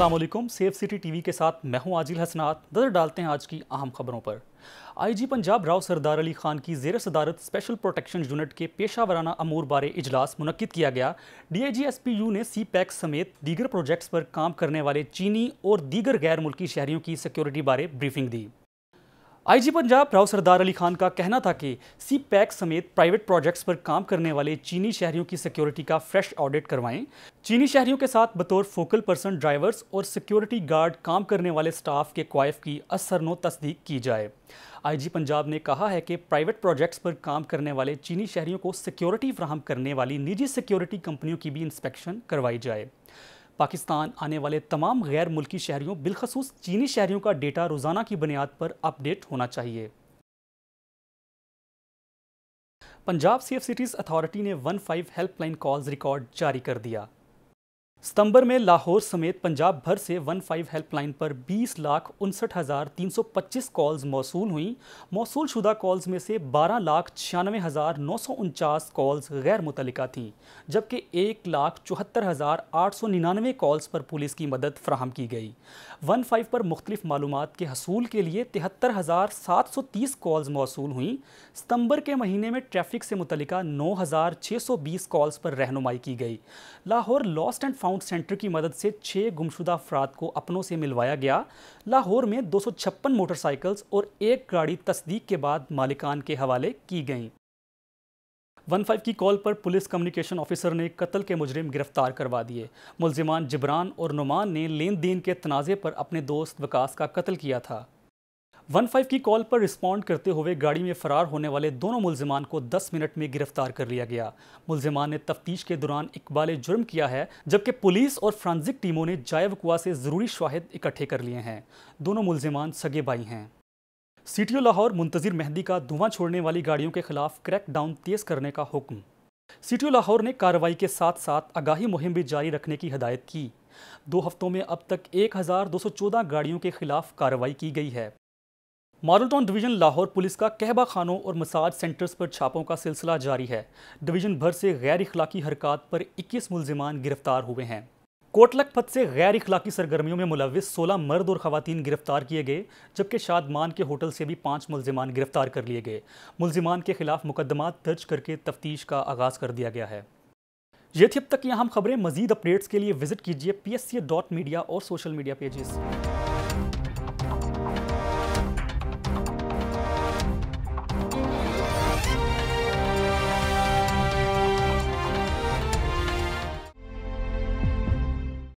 अस्सलाम वालेकुम। Safe city TV के साथ मैं हूं आजिल हसनात। नज़र डालते हैं आज की अहम खबरों पर। आईजी पंजाब राव सरदार अली खान की ज़ेर सदारत स्पेशल प्रोटेक्शन यूनिट के पेशा वराना अमूर बारे इजलास मुनक्किद किया गया। DIG SPU ने CPEC समेत दीगर प्रोजेक्ट्स पर काम करने वाले चीनी और दीगर गैर मुल्की शहरियों की सिक्योरिटी बारे ब्रीफिंग दी। IG पंजाब राव सरदार अली खान का कहना था कि CPEC समेत प्राइवेट प्रोजेक्ट्स पर काम करने वाले चीनी शहरियों की सिक्योरिटी का फ्रेश ऑडिट करवाएं। चीनी शहरियों के साथ बतौर फोकल पर्सन ड्राइवर्स और सिक्योरिटी गार्ड काम करने वाले स्टाफ के क्वाइफ की असरनो तस्दीक की जाए। IG पंजाब ने कहा है कि प्राइवेट प्रोजेक्ट्स पर काम करने वाले चीनी शहरियों को सिक्योरिटी फ्राहम करने वाली निजी सिक्योरिटी कंपनियों की भी इंस्पेक्शन करवाई जाए। पाकिस्तान आने वाले तमाम गैर मुल्की शहरियों बिलखसूस चीनी शहरियों का डेटा रोज़ाना की बुनियाद पर अपडेट होना चाहिए। पंजाब सेफ सिटीज़ अथॉरिटी ने 15 हेल्पलाइन कॉल्स रिकॉर्ड जारी कर दिया। सितंबर में लाहौर समेत पंजाब भर से 15 हेल्पलाइन पर 20,59,325 कॉल्स मौसूल हुईं। मौसूल शुदा कॉल्स में से 12,96,949 कॉल्स गैर मुतलिका थीं, जबकि 1,74,899 कॉल्स पर पुलिस की मदद फराहम की गई। 15 पर मुख्तलिफ मालूमात के हसूल के लिए 73,730 कॉल्स मौसूल हुईं। सितंबर के महीने में ट्रैफिक से मुतलिका 9,620 कॉल्स पर रहनुमाई की गई। Lahore lost and found centre की मदद से 6 गुमशुदा अफराद को अपनों से मिलवाया गया। लाहौर में 256 मोटरसाइकिल्स और 1 गाड़ी तस्दीक के बाद मालिकान के हवाले की गई। 15 की कॉल पर पुलिस कम्युनिकेशन ऑफिसर ने कत्ल के मुजरिम गिरफ्तार करवा दिए। मुलजिमान जिब्रान और नुमान ने लेन देन के तनाज़े पर अपने दोस्त वकास का कत्ल किया था। 15 की कॉल पर रिस्पॉन्ड करते हुए गाड़ी में फ़रार होने वाले दोनों मुलजिमान को 10 मिनट में गिरफ्तार कर लिया गया। मुलजिमान ने तफ्तीश के दौरान इकबाल जुर्म किया है, जबकि पुलिस और फ्रांसिक टीमों ने जाए वकुआ से ज़रूरी शवाहिद इकट्ठे कर लिए हैं। दोनों मुलजिमान सगे भाई हैं। सीटीओ लाहौर मुंतज़िर मेहदी का धुआं छोड़ने वाली गाड़ियों के खिलाफ क्रैकडाउन तेज़ करने का हुक्म। सीटीओ लाहौर ने कार्रवाई के साथ साथ आगाही मुहिम भी जारी रखने की हिदायत की। 2 हफ्तों में अब तक 1,214 गाड़ियों के खिलाफ कार्रवाई की गई है। Model town division Lahore police का कहबा खानों और मसाज सेंटर्स पर छापों का सिलसिला जारी है। डिवीज़न भर से गैर अखलाकी हरकत पर 21 मुलजिमान गिरफ्तार हुए हैं। कोटलखपत से गैर अखलाकी सरगर्मियों में मुलविस 16 मर्द और ख़वातीन गिरफ्तार किए गए, जबकि शादमान के होटल से भी 5 मुलजिमान गिरफ्तार कर लिए गए। मुलजिमान के खिलाफ मुकदमा दर्ज करके तफ्तीश का आगाज़ कर दिया गया है। ये थी अब तक की अहम खबरें। मज़ीद अपडेट्स के लिए विजिट कीजिए PSC.media और सोशल मीडिया पेजेस।